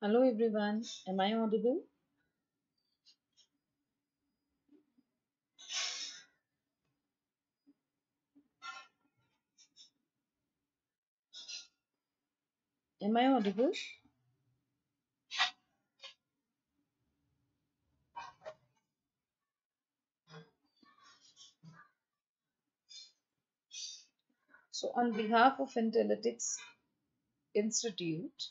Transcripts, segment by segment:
Hello everyone, am I audible? Am I audible? So on behalf of Intelletics Institute,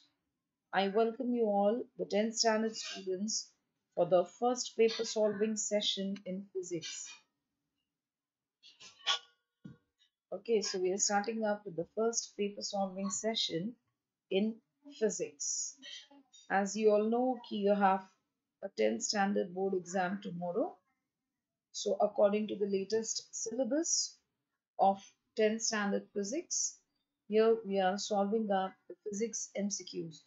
I welcome you all, the 10th standard students, for the first paper solving session in physics. Okay, so we are starting up with the first paper solving session in physics. As you all know, you have a 10th standard board exam tomorrow. So according to the latest syllabus of 10th standard physics, here we are solving up the physics MCQs.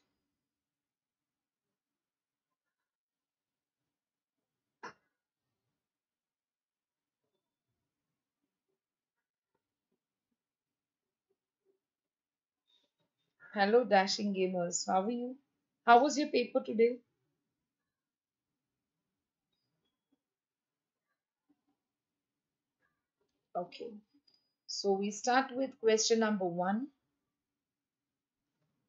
Hello Dashing Gamers, how are you? How was your paper today? Okay, so we start with question number 1.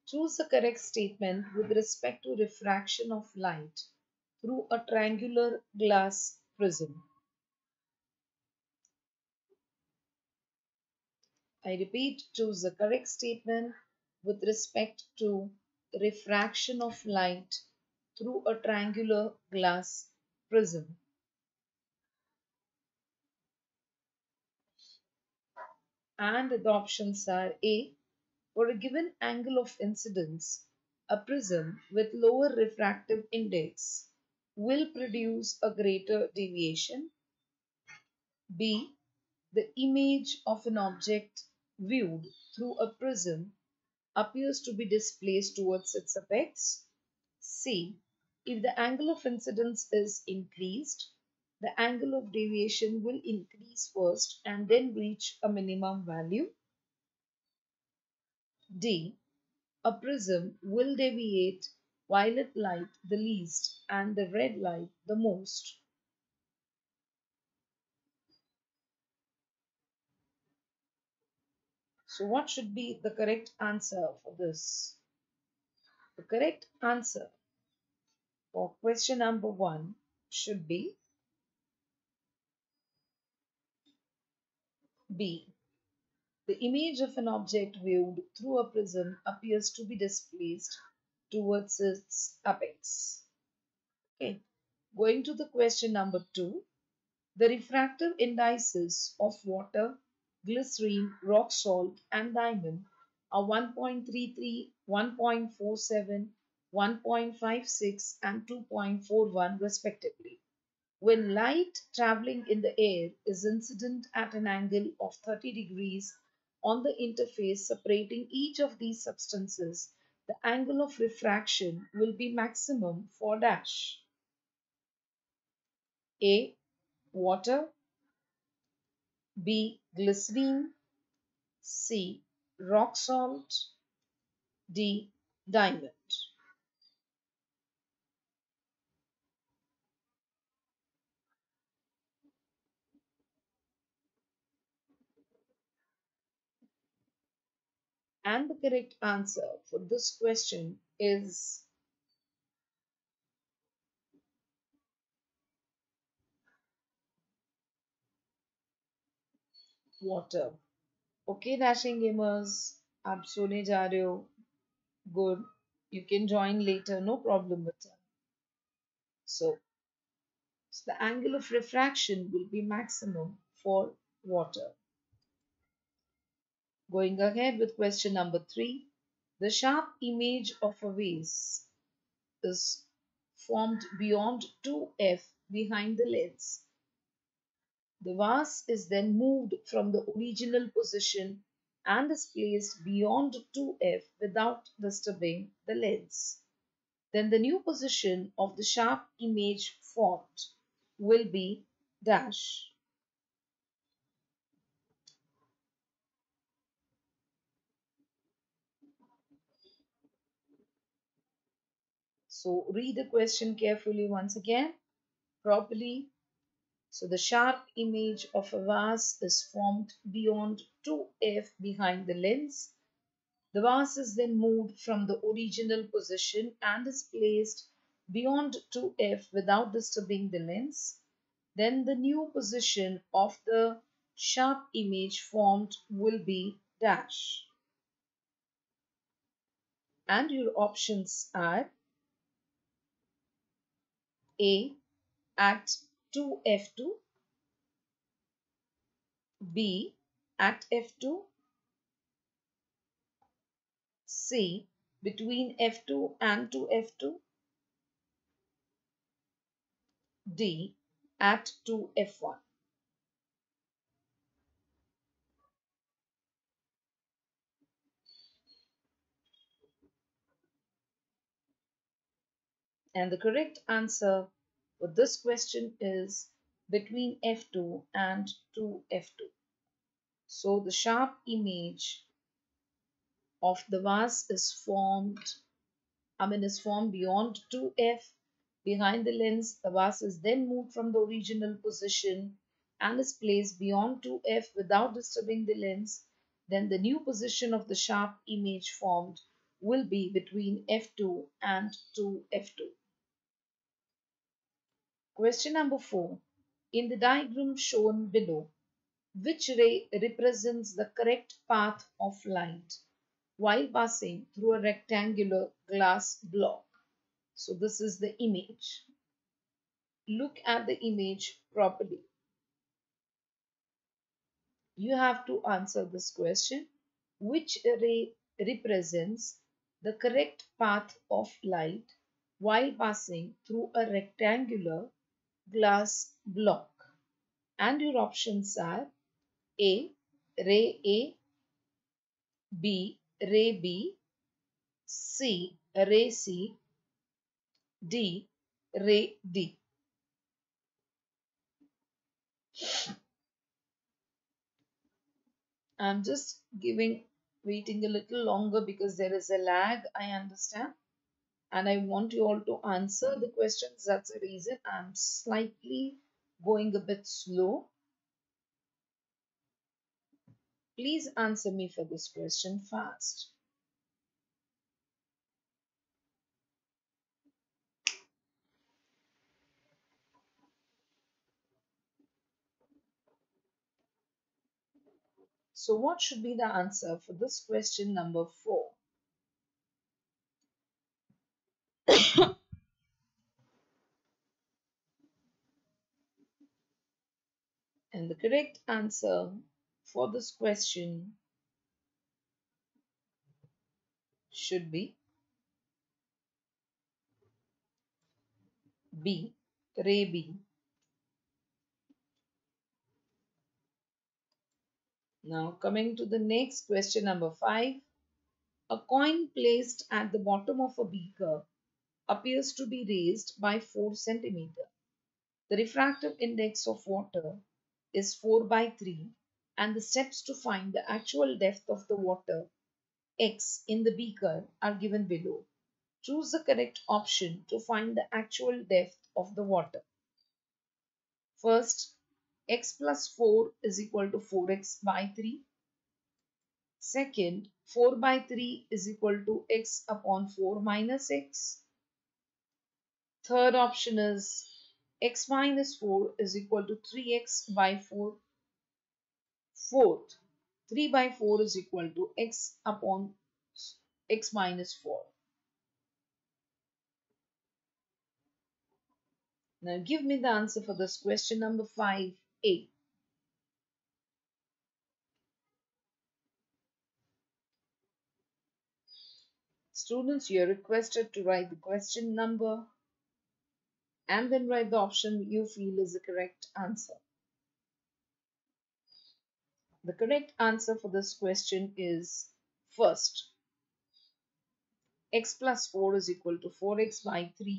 Choose the correct statement with respect to refraction of light through a triangular glass prism. I repeat, choose the correct statement with respect to refraction of light through a triangular glass prism. And the options are A. For a given angle of incidence, a prism with lower refractive index will produce a greater deviation. B. The image of an object viewed through a prism appears to be displaced towards its apex. C. If the angle of incidence is increased, the angle of deviation will increase first and then reach a minimum value. D. A prism will deviate violet light the least and the red light the most. So what should be the correct answer for this? The correct answer for question number 1 should be B. The image of an object viewed through a prism appears to be displaced towards its apex. Okay. Going to the question number 2. The refractive indices of water, glycerine, rock salt and diamond are 1.33, 1.47, 1.56 and 2.41 respectively. When light traveling in the air is incident at an angle of 30 degrees on the interface separating each of these substances, the angle of refraction will be maximum for dash. A. Water. B. Glycerine. C. Rock salt. D. Diamond. And the correct answer for this question is water. Okay, Dashing Gamers, aap sone ja rahe ho. Good, you can join later, no problem with that. So the angle of refraction will be maximum for water. Going ahead with question number 3. The sharp image of a vase is formed beyond 2F behind the lens. The vase is then moved from the original position and is placed beyond 2F without disturbing the lens. Then the new position of the sharp image formed will be dash. So read the question carefully once again, properly. So the sharp image of a vase is formed beyond 2f behind the lens. The vase is then moved from the original position and is placed beyond 2f without disturbing the lens. Then the new position of the sharp image formed will be dash. And your options are A, at 2f2, B, at f2, C, between f2 and 2f2, D, at 2f1. And the correct answer for this question is between f2 and 2f2. So the sharp image of the vase is formed beyond 2f behind the lens. The vase is then moved from the original position and is placed beyond 2f without disturbing the lens. Then the new position of the sharp image formed will be between f2 and 2f2. Question number 4. In the diagram shown below, which ray represents the correct path of light while passing through a rectangular glass block? So this is the image. Look at the image properly. You have to answer this question. Which ray represents the correct path of light while passing through a rectangular glass block? And your options are A, ray A, B, ray B, C, ray C, D, ray D. I'm just waiting a little longer because there is a lag, I understand. And I want you all to answer the questions. That's the reason I'm slightly going a bit slow. Please answer me for this question fast. So what should be the answer for this question number 4? And the correct answer for this question should be B, ray B. Now coming to the next question number 5. A coin placed at the bottom of a beaker appears to be raised by 4 cm. The refractive index of water is 4/3 and the steps to find the actual depth of the water X in the beaker are given below. Choose the correct option to find the actual depth of the water. First, x plus 4 is equal to 4x/3. Second, 4/3 is equal to x upon 4 minus x. Third option is x minus 4 is equal to 3x/4. Fourth, 3/4 is equal to x upon x minus 4. Now give me the answer for this question number 5, A. Students, you are requested to write the question number and then write the option you feel is the correct answer. The correct answer for this question is first, x plus 4 is equal to 4x/3.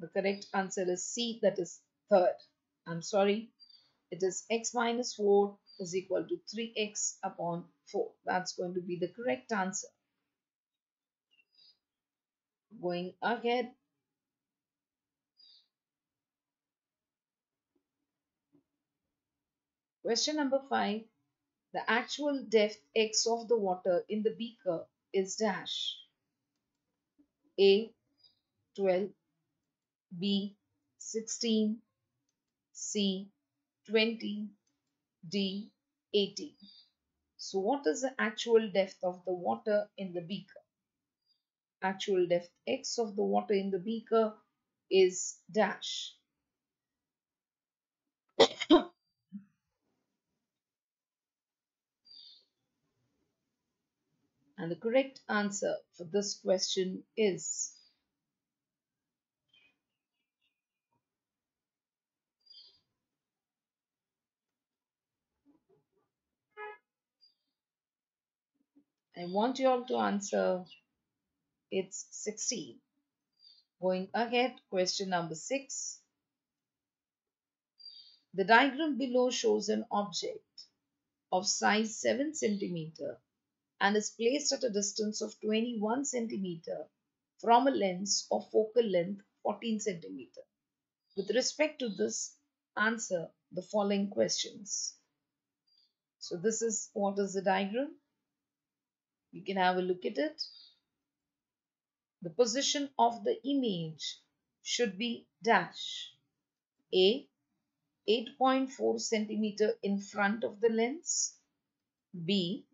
The correct answer is C, that is third. I'm sorry. It is x minus 4 is equal to 3x upon 4. That's going to be the correct answer. going ahead. Question number 5. The actual depth x of the water in the beaker is dash. A. 12. B. 16. C. 20. D. 18. So what is the actual depth of the water in the beaker? Actual depth x of the water in the beaker is dash. And the correct answer for this question is I want you all to answer. It's 16. Going ahead, question number 6. The diagram below shows an object of size 7 cm and is placed at a distance of 21 cm from a lens of focal length 14 cm. With respect to this, answer the following questions. So this is what is the diagram. You can have a look at it. The position of the image should be dash. A. 8.4 centimeter in front of the lens. B.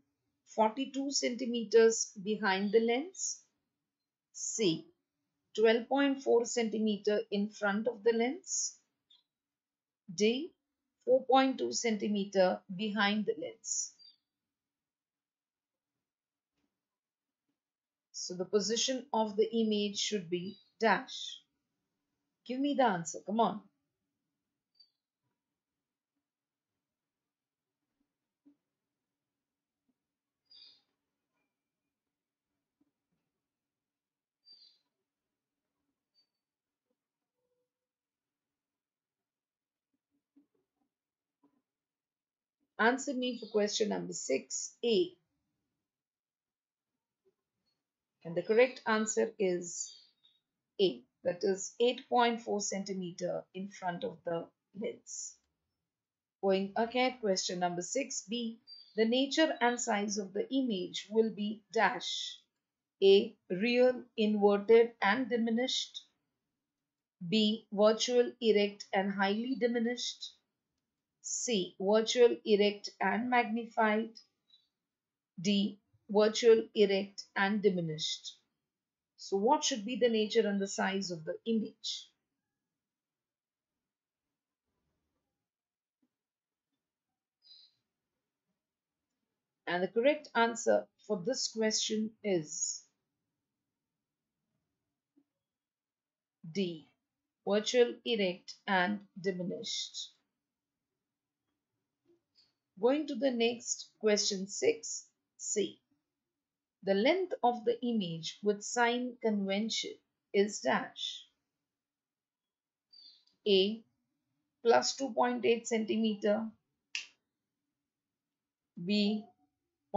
42 centimeters behind the lens. C. 12.4 centimeter in front of the lens. D. 4.2 centimeter behind the lens. So the position of the image should be dash. Give me the answer. Come on. Answer me for question number 6A. And the correct answer is A, that is 8.4 centimeter in front of the lens. Going ahead, question number 6B. The nature and size of the image will be dash. A. Real, inverted and diminished. B. Virtual, erect and highly diminished. C. Virtual, erect and magnified. D. Virtual, erect and diminished. So what should be the nature and the size of the image? And the correct answer for this question is D. Virtual, erect and diminished. Going to the next question 6C. The length of the image with sign convention is dash. A. Plus 2.8 centimeter. B.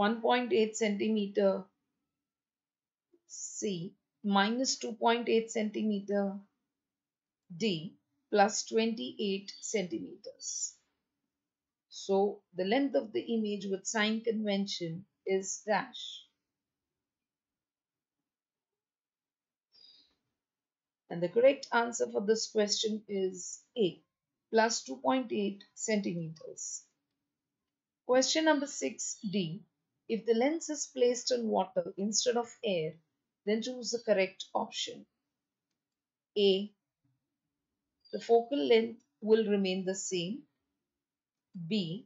1.8 centimeter. C. Minus 2.8 centimeter. D. Plus 28 centimeters. So the length of the image with sign convention is dash. And the correct answer for this question is A, plus 2.8 centimeters. Question number 6D. If the lens is placed on water instead of air, then choose the correct option. A. The focal length will remain the same. B.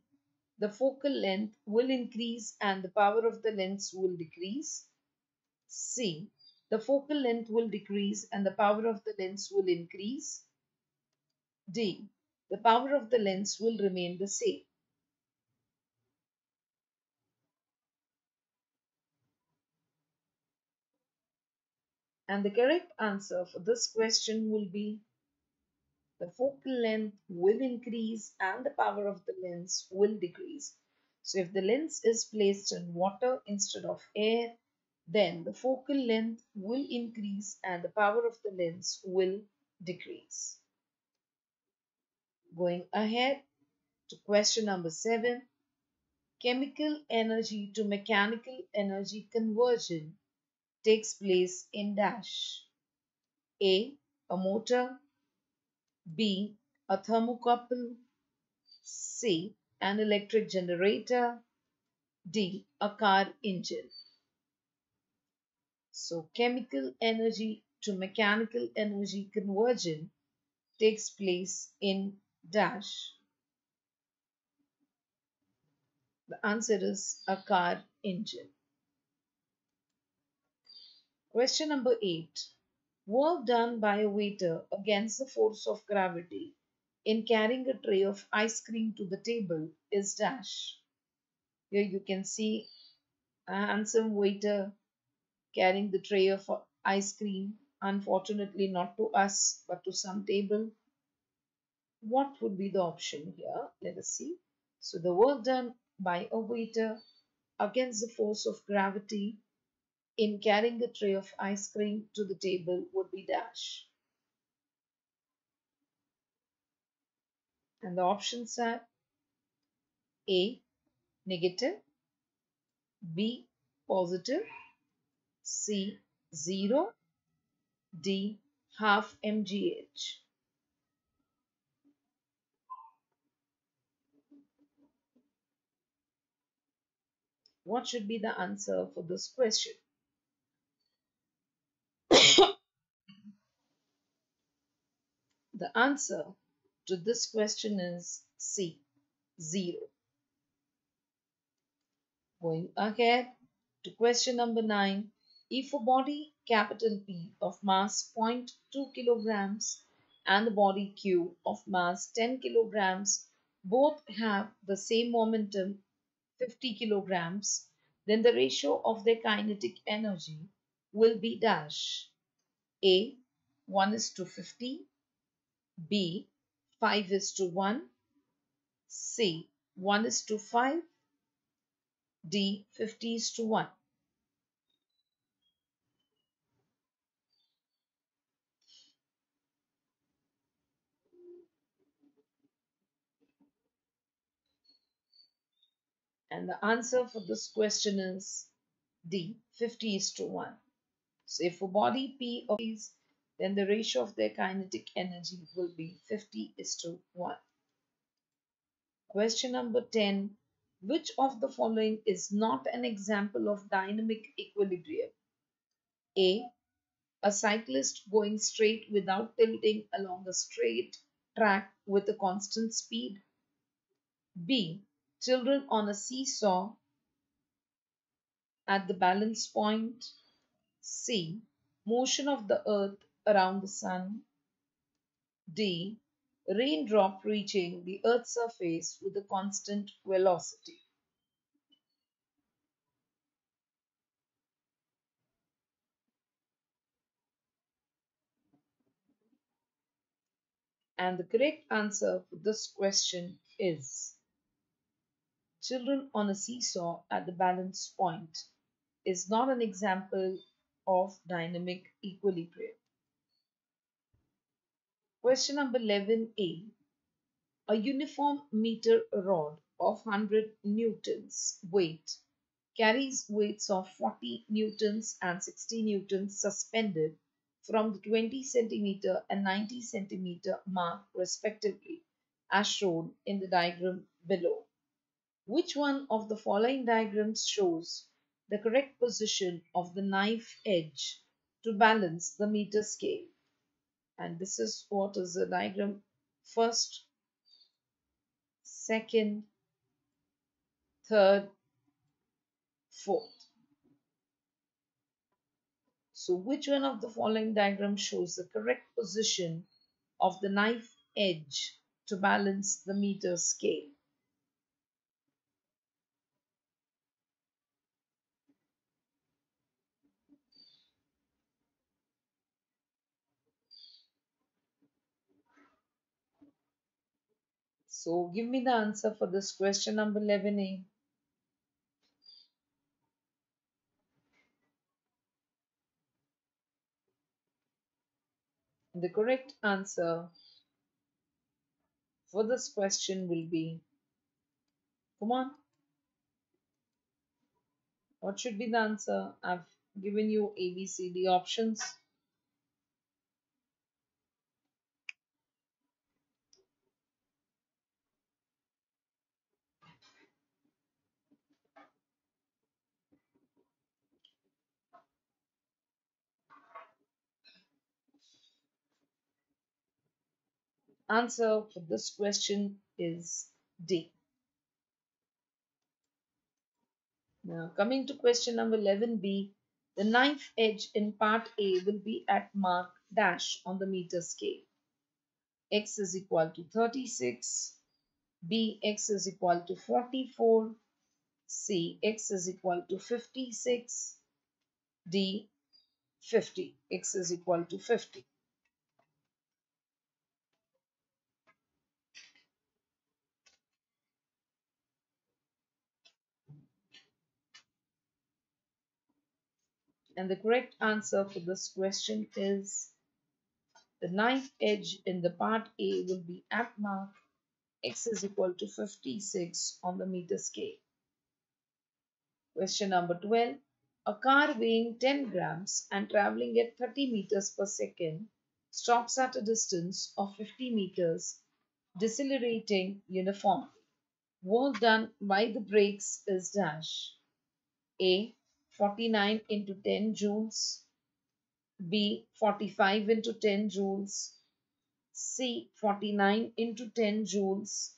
The focal length will increase and the power of the lens will decrease. C. The focal length will decrease and the power of the lens will increase. D. The power of the lens will remain the same. And the correct answer for this question will be the focal length will increase and the power of the lens will decrease. So if the lens is placed in water instead of air, then the focal length will increase and the power of the lens will decrease. Going ahead to question number 7. Chemical energy to mechanical energy conversion takes place in dash. A. A motor. B. A thermocouple. C. An electric generator. D. A car engine. So, chemical energy to mechanical energy conversion takes place in dash. The answer is a car engine. Question number 8. Work done by a waiter against the force of gravity in carrying a tray of ice cream to the table is dash. Here you can see a handsome waiter carrying the tray of ice cream, unfortunately not to us but to some table. What would be the option here? Let us see. So the work done by a waiter against the force of gravity in carrying the tray of ice cream to the table would be dash. And the options are A. Negative. B. Positive. C. 0. D. Half mgh. What should be the answer for this question? The answer to this question is C. 0. Going ahead to question number 9. If a body P of mass 0.2 kilograms and the body Q of mass 10 kilograms both have the same momentum 50 kilograms, then the ratio of their kinetic energy will be dash. A. 1:50. B. 5:1. C. 1:5. D. 50:1. And the answer for this question is D. 50:1. So if a body P of these, then the ratio of their kinetic energy will be 50:1. Question number 10. Which of the following is not an example of dynamic equilibrium? A. A cyclist going straight without tilting along a straight track with a constant speed. B. Children on a seesaw at the balance point. C. Motion of the earth around the sun. D. Raindrop reaching the earth's surface with a constant velocity. And the correct answer for this question is children on a seesaw at the balance point is not an example of dynamic equilibrium. Question number 11a. A uniform meter rod of 100 newtons weight carries weights of 40 newtons and 60 newtons suspended from the 20 centimeter and 90 centimeter mark respectively, as shown in the diagram below. Which one of the following diagrams shows the correct position of the knife edge to balance the meter scale? And this is what is the diagram: first, second, third, fourth. So which one of the following diagram shows the correct position of the knife edge to balance the meter scale? So give me the answer for this question number 11a. The correct answer for this question will be, come on, what should be the answer? I've given you A, B, C, D options. Answer for this question is D. Now, coming to question number 11b, the ninth edge in part A will be at mark dash on the meter scale. X is equal to 36, B, X is equal to 44, C, X is equal to 56, D, 50, X is equal to 50. And the correct answer for this question is, the ninth edge in the part A will be at mark X is equal to 56 on the meter scale. Question number 12. A car weighing 10 grams and traveling at 30 meters per second stops at a distance of 50 meters, decelerating uniformly. Work done by the brakes is dash. A, 49 into 10 joules, B, 45 into 10 joules, C, 49 into 10 joules,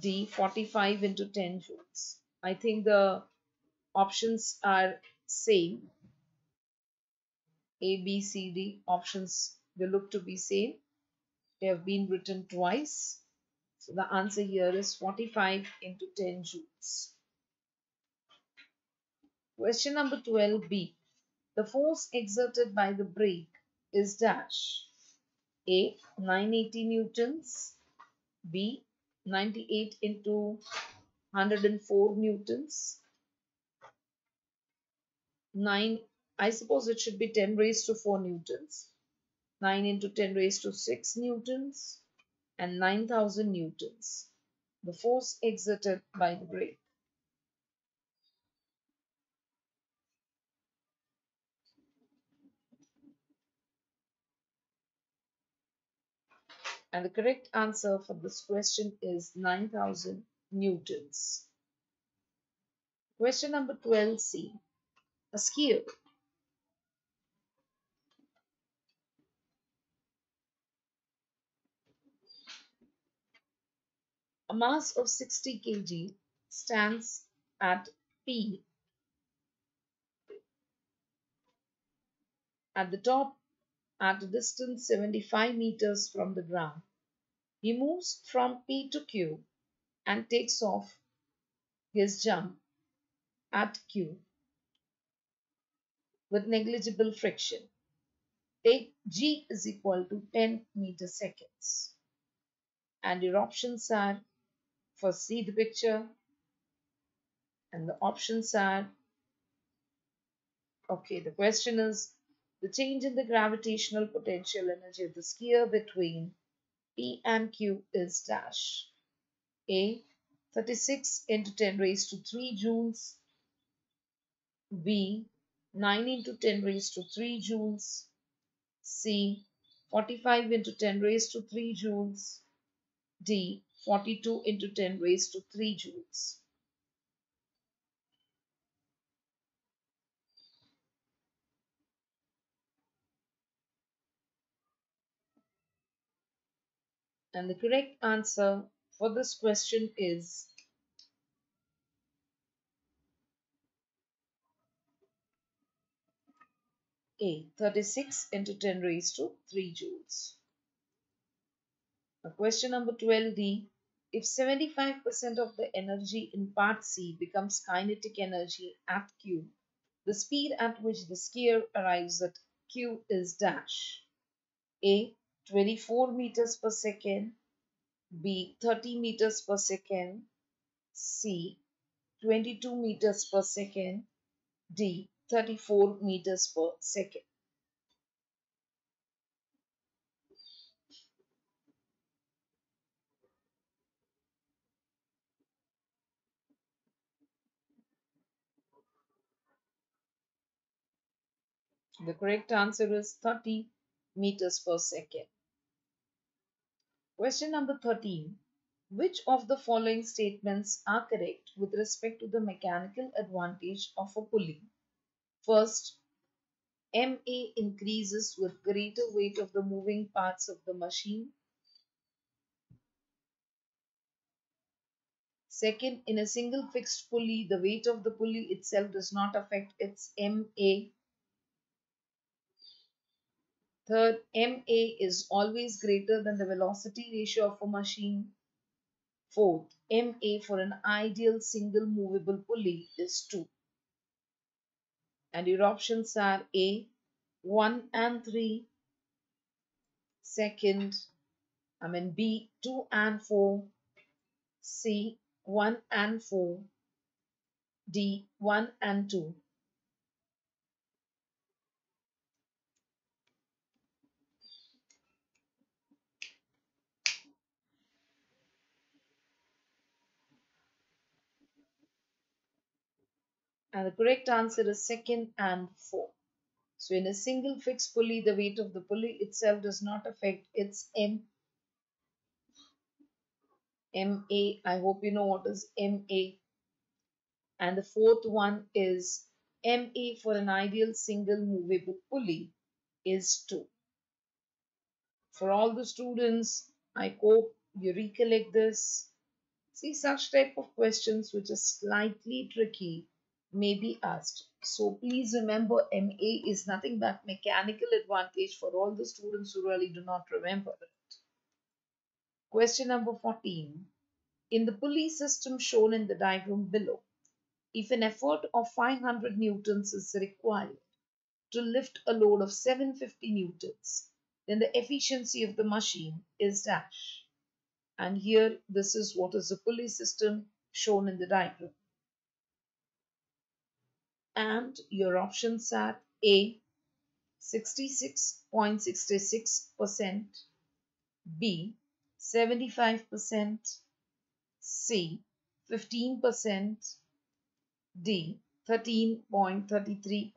D, 45 into 10 joules. I think the options are same. A, B, C, D options, they look to be same. They have been written twice. So the answer here is 45 into 10 joules. Question number 12b. The force exerted by the brake is dash. A, 980 newtons. B, 98 into 104 newtons. 9, I suppose it should be 10 raised to 4 newtons. 9 into 10 raised to 6 newtons. And 9,000 newtons. The force exerted by the brake. And the correct answer for this question is 9,000 newtons. Question number 12c. A skier a mass of 60 kg stands at P at the top at a distance 75 meters from the ground. He moves from P to Q and takes off his jump at Q with negligible friction. Take G is equal to 10 meter seconds. And your options are, first see the picture, and the options are, okay, the question is, the change in the gravitational potential energy of the skier between P and Q is dash. A, 36 into 10 raised to 3 joules. B, 9 into 10 raised to 3 joules. C, 45 into 10 raised to 3 joules. D, 42 into 10 raised to 3 joules. And the correct answer for this question is A, 36 into 10 raised to 3 joules. Now question number 12d. If 75% of the energy in part C becomes kinetic energy at Q, the speed at which the skier arrives at Q is dash. A, 24 meters per second, B, 30 meters per second, C, 22 meters per second, D, 34 meters per second. The correct answer is 30 meters per second. Question number 13. Which of the following statements are correct with respect to the mechanical advantage of a pulley? First, MA increases with greater weight of the moving parts of the machine. Second, in a single fixed pulley, the weight of the pulley itself does not affect its MA. Third, MA is always greater than the velocity ratio of a machine. Fourth, MA for an ideal single movable pulley is 2. And your options are A, 1 and 3. B, 2 and 4. C, 1 and 4. D, 1 and 2. And the correct answer is 2 and 4. So in a single fixed pulley, the weight of the pulley itself does not affect its MA. I hope you know what is MA. And the fourth one is MA for an ideal single movable pulley is 2. For all the students, I hope you recollect this. See, such type of questions which are slightly tricky may be asked. So please remember, MA is nothing but mechanical advantage for all the students who really do not remember it. Question number 14. In the pulley system shown in the diagram below, if an effort of 500 newtons is required to lift a load of 750 newtons, then the efficiency of the machine is dash. And here, this is what is the pulley system shown in the diagram. And your options are A, 66.66%, B, 75%, C, 15%, D, 13.33%.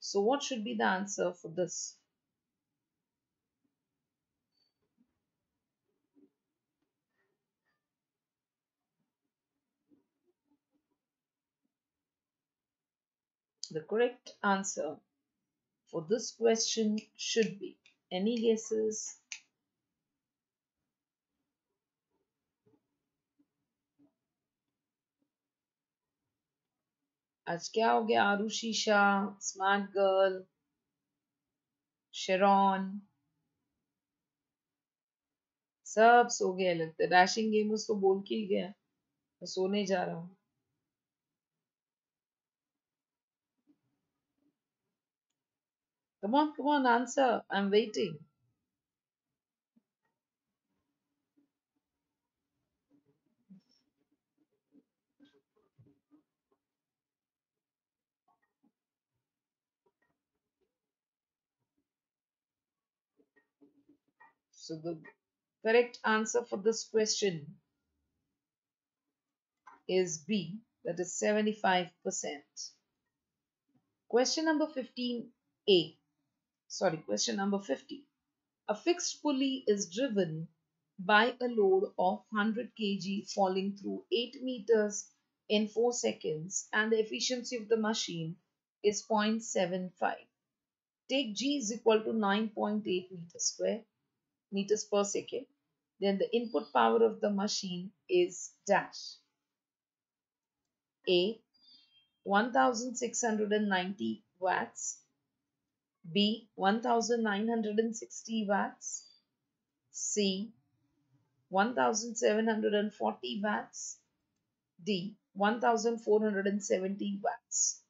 So what should be the answer for this? The correct answer for this question should be, any guesses? Aaj kya ho gaya? Arushi Shah, Smart Girl, Sharon. Sab so gaya lagta hai. Dashing Gamers to bol ke hi gaya. Main sone ja raha hu. Come on, answer. I'm waiting. So the correct answer for this question is B, that is 75%. Question number 15A. Question number 50. A fixed pulley is driven by a load of 100 kg falling through 8 meters in 4 seconds and the efficiency of the machine is 0.75. Take G is equal to 9.8 meters per second. Then the input power of the machine is dash. A, 1690 watts. B, 1960 watts, C, 1740 watts, D, 1470 watts.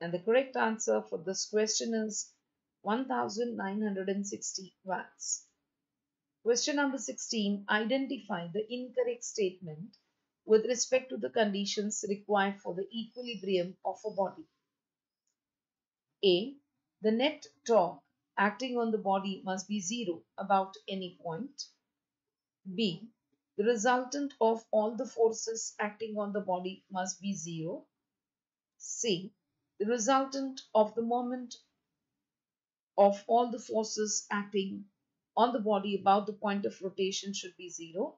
And the correct answer for this question is 1960 watts. Question number 16. Identify the incorrect statement with respect to the conditions required for the equilibrium of a body. A. The net torque acting on the body must be zero about any point. B. The resultant of all the forces acting on the body must be zero. C. The resultant of the moment of all the forces acting on the body about the point of rotation should be zero.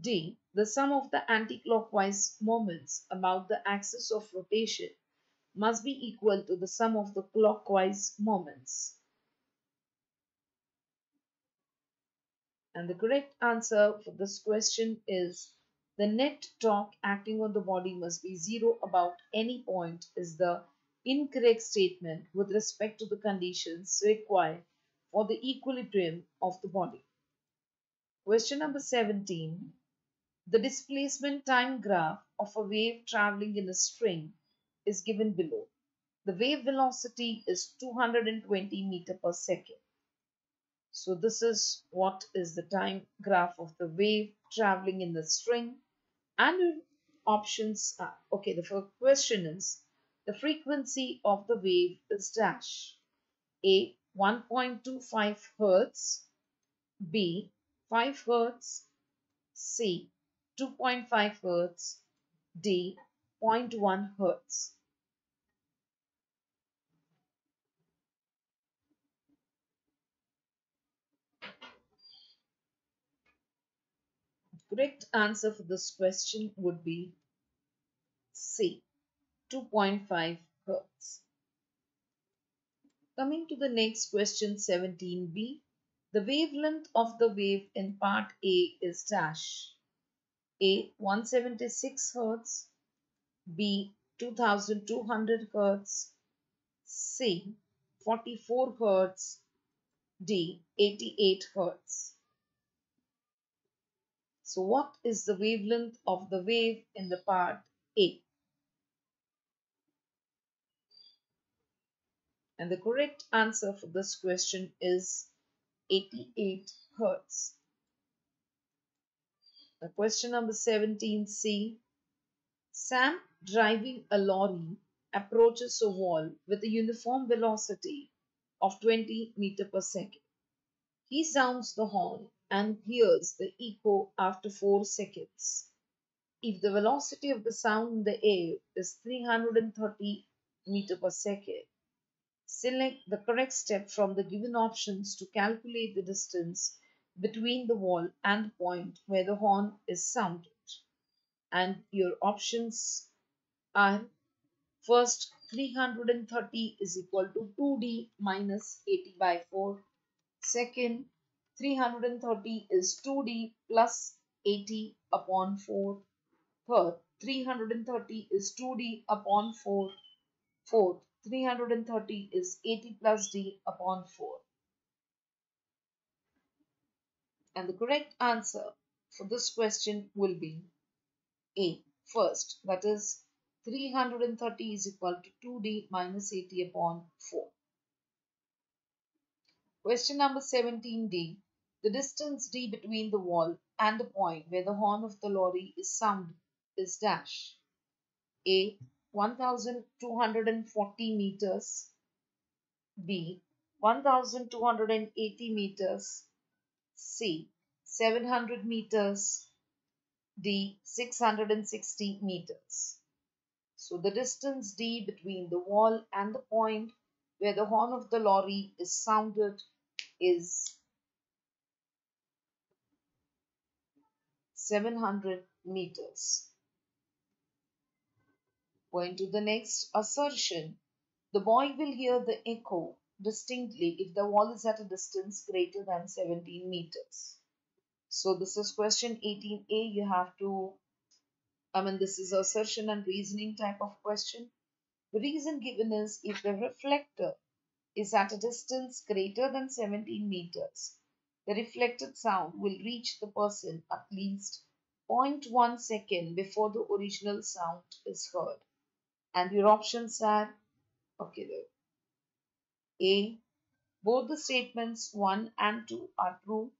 D. The sum of the anticlockwise moments about the axis of rotation must be equal to the sum of the clockwise moments. And the correct answer for this question is the net torque acting on the body must be zero about any point is the incorrect statement with respect to the conditions required for the equilibrium of the body. Question number 17. The displacement time graph of a wave traveling in a string is given below. The wave velocity is 220 meter per second. So this is what is the time graph of the wave traveling in the string, and your options are, okay, the first question is the frequency of the wave is dash. A. 1.25 Hz, B. 5 Hz, C. 2.5 Hz, D. 0.1 Hz. The correct answer for this question would be C. 2.5 Hz. Coming to the next question 17b. The wavelength of the wave in part A is dash. A. 176 Hz, B. 2200 Hz, C. 44 Hz, D. 88 Hz. So what is the wavelength of the wave in the part A? And the correct answer for this question is 88 Hz. Now question number 17c. Sam, driving a lorry, approaches a wall with a uniform velocity of 20 meter per second. He sounds the horn and hears the echo after 4 seconds. If the velocity of the sound in the air is 330 meter per second, select the correct step from the given options to calculate the distance between the wall and the point where the horn is sounded. And your options are first 330 is equal to 2d minus 80 by 4. Second, 330 is 2d plus 80 upon 4. Third, 330 is 2d upon 4. Fourth, 330 is 80 plus d upon 4. And the correct answer for this question will be A. First, that is 330 is equal to 2d minus 80 upon 4. Question number 17d. The distance d between the wall and the point where the horn of the lorry is sounded is dash. A. 1240 meters, B. 1280 meters, C. 700 meters, D. 660 meters. So the distance d between the wall and the point where the horn of the lorry is sounded is 700 meters. Going to the next assertion, the boy will hear the echo distinctly if the wall is at a distance greater than 17 meters. So this is question 18a. You have to, this is assertion and reasoning type of question. The reason given is if the reflector is at a distance greater than 17 meters, the reflected sound will reach the person at least 0.1 second before the original sound is heard. And your options are, A. Both the statements 1 and 2 are true,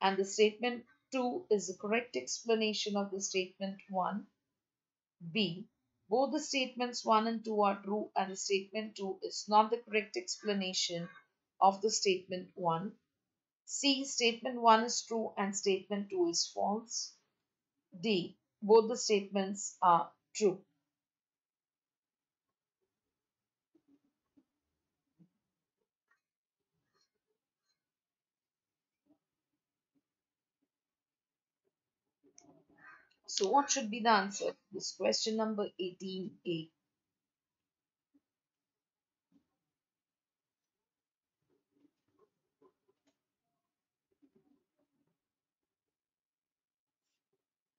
and the statement 2 is the correct explanation of the statement 1. B. Both the statements 1 and 2 are true and the statement 2 is not the correct explanation of the statement 1. C. Statement 1 is true and statement 2 is false. D. Both the statements are true. So what should be the answer to this question number 18A?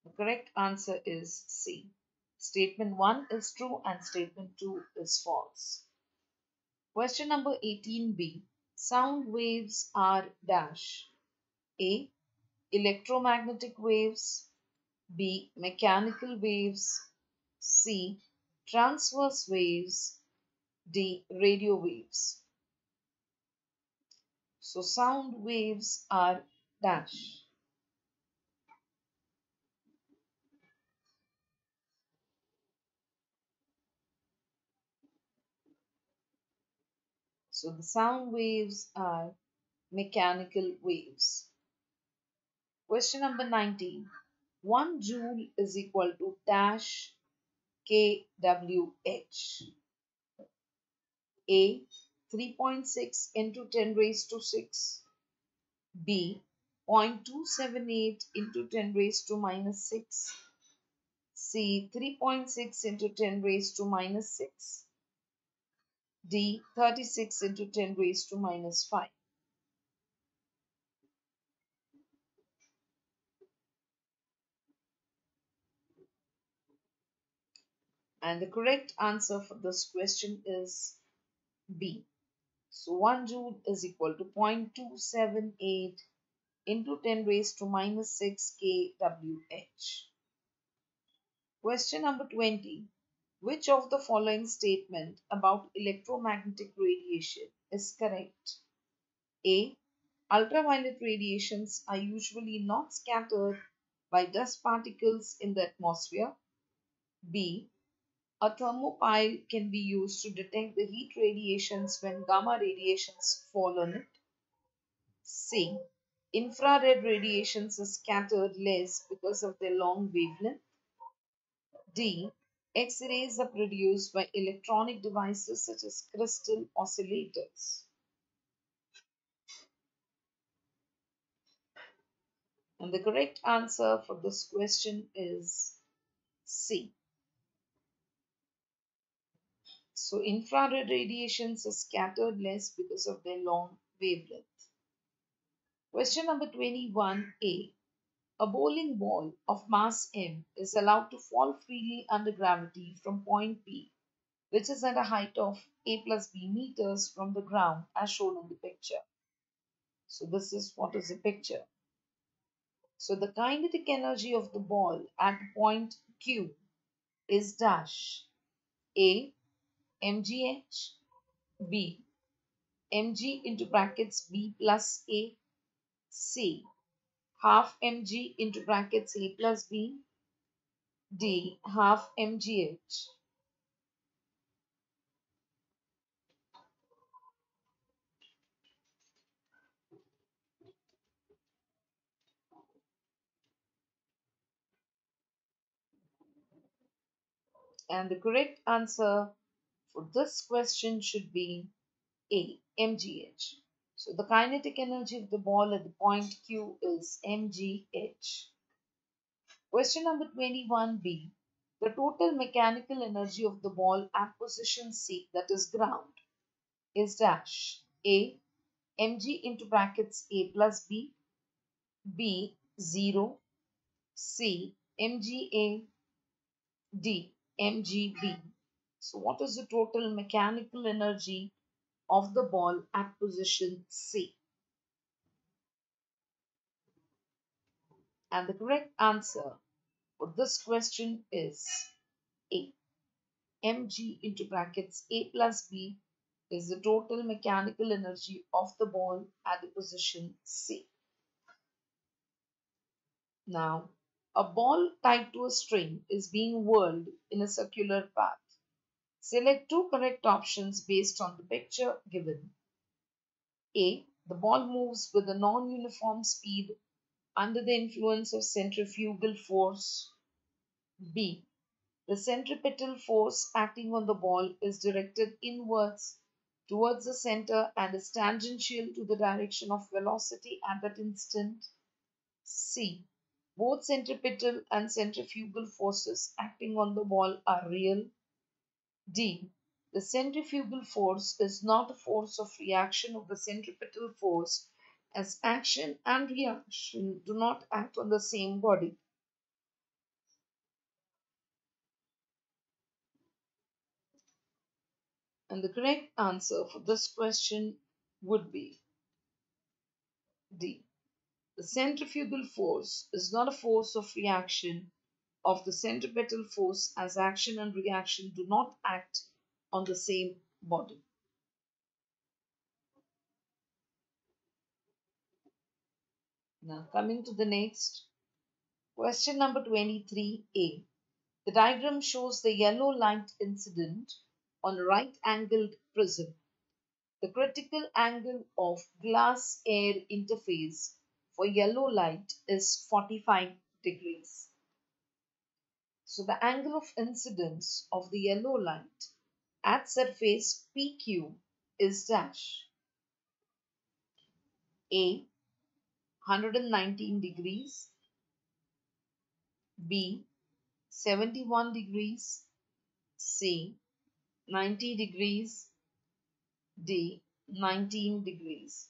The correct answer is C. Statement 1 is true and statement 2 is false. Question number 18B. Sound waves are dash. A. Electromagnetic waves. B. Mechanical waves. C. Transverse waves. D. Radio waves. So sound waves are dash. So the sound waves are mechanical waves. Question number 19. 1 joule is equal to dash kWh. A. 3.6 into 10 raised to 6. B. 0.278 into 10 raised to minus 6. C. 3.6 into 10 raised to minus 6. D. 36 into 10 raised to minus 5. And the correct answer for this question is B. So 1 joule is equal to 0.278 into 10 raised to minus 6 kWh. Question number 20. Which of the following statement about electromagnetic radiation is correct? A. Ultraviolet radiations are usually not scattered by dust particles in the atmosphere. B. A thermopile can be used to detect the heat radiations when gamma radiations fall on it. C. Infrared radiations are scattered less because of their long wavelength. D. X-rays are produced by electronic devices such as crystal oscillators. And the correct answer for this question is C. So infrared radiations are scattered less because of their long wavelength. Question number 21A. A bowling ball of mass m is allowed to fall freely under gravity from point P, which is at a height of a plus b meters from the ground as shown in the picture. So this is what is the picture. So the kinetic energy of the ball at point Q is dash. A. mgh, b, mg into brackets b plus a, c, half mg into brackets a plus b, d, half mgh. And the correct answer for this question should be A, mgh. So the kinetic energy of the ball at the point Q is mgh. Question number 21b. The total mechanical energy of the ball at position C, that is ground, is dash. A, mg into brackets A plus b, b, 0, c, mga, d, mgb. So what is the total mechanical energy of the ball at position C? And the correct answer for this question is A. Mg into brackets A plus B is the total mechanical energy of the ball at the position C. Now, a ball tied to a string is being whirled in a circular path. Select two correct options based on the picture given. A. The ball moves with a non-uniform speed under the influence of centrifugal force. B. The centripetal force acting on the ball is directed inwards towards the center and is tangential to the direction of velocity at that instant. C. Both centripetal and centrifugal forces acting on the ball are real. D. The centrifugal force is not a force of reaction of the centripetal force, as action and reaction do not act on the same body. And the correct answer for this question would be D. The centrifugal force is not a force of reaction of the centripetal force, as action and reaction do not act on the same body. Now coming to the next question, number 23a. The diagram shows the yellow light incident on a right-angled prism. The critical angle of glass-air interface for yellow light is 45 degrees. So the angle of incidence of the yellow light at surface PQ is dash. A. 119 degrees. B. 71 degrees. C. 90 degrees. D. 19 degrees.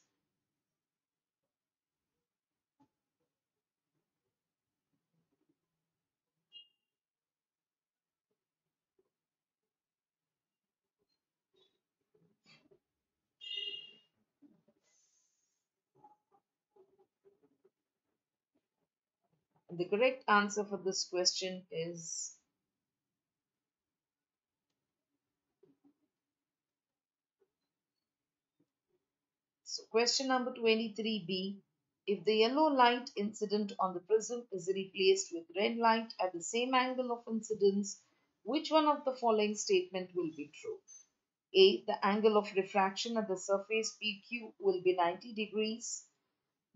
The correct answer for this question is so question number 23b. If the yellow light incident on the prism is replaced with red light at the same angle of incidence, which one of the following statement will be true? A. The angle of refraction at the surface PQ will be 90 degrees.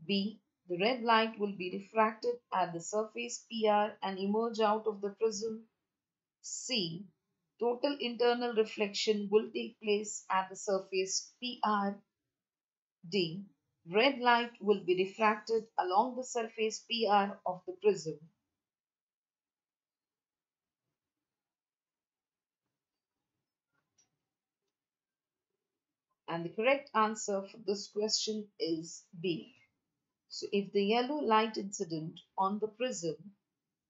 B. The red light will be refracted at the surface PR and emerge out of the prism. C. Total internal reflection will take place at the surface PR. D. Red light will be refracted along the surface PR of the prism. And the correct answer for this question is B. So if the yellow light incident on the prism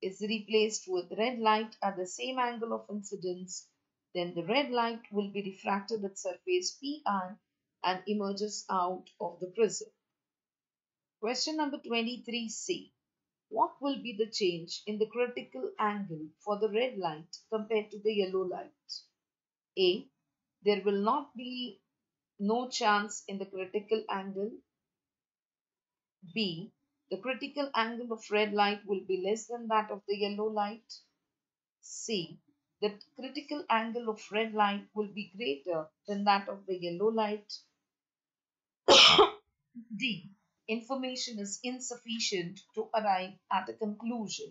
is replaced with red light at the same angle of incidence, then the red light will be refracted at surface PR and emerges out of the prism. Question number 23c. What will be the change in the critical angle for the red light compared to the yellow light? A. There will not be no chance in the critical angle. B. The critical angle of red light will be less than that of the yellow light. C. The critical angle of red light will be greater than that of the yellow light. D. Information is insufficient to arrive at a conclusion.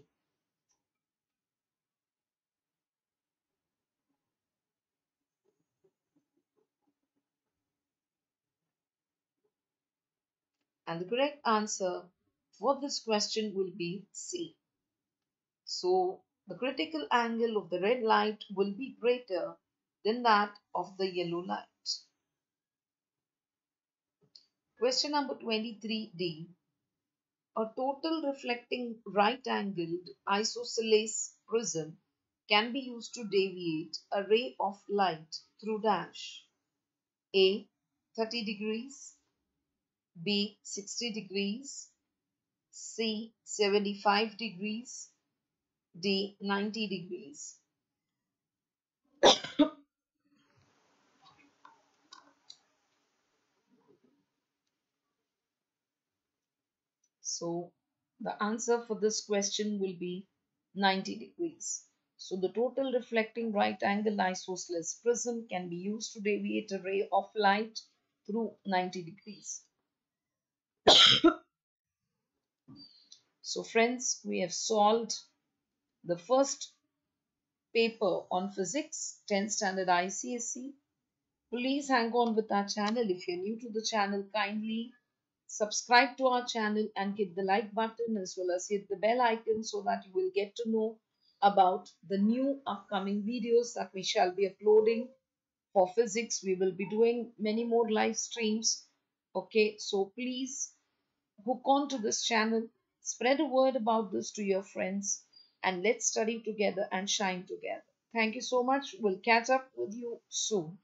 And the correct answer for this question will be C. So, the critical angle of the red light will be greater than that of the yellow light. Question number 23d. A total reflecting right-angled isosceles prism can be used to deviate a ray of light through dash. A. 30 degrees. B. 60 degrees. C. 75 degrees. D. 90 degrees. So the answer for this question will be 90 degrees. So the total reflecting right angle isosceles prism can be used to deviate a ray of light through 90 degrees. So friends, we have solved the first paper on physics, 10th standard ICSE. Please hang on with our channel. If you're new to the channel, kindly subscribe to our channel and hit the like button as well as hit the bell icon so that you will get to know about the new upcoming videos that we shall be uploading for physics. We will be doing many more live streams. Okay, so please hook on to this channel, spread a word about this to your friends, and let's study together and shine together. Thank you so much. We'll catch up with you soon.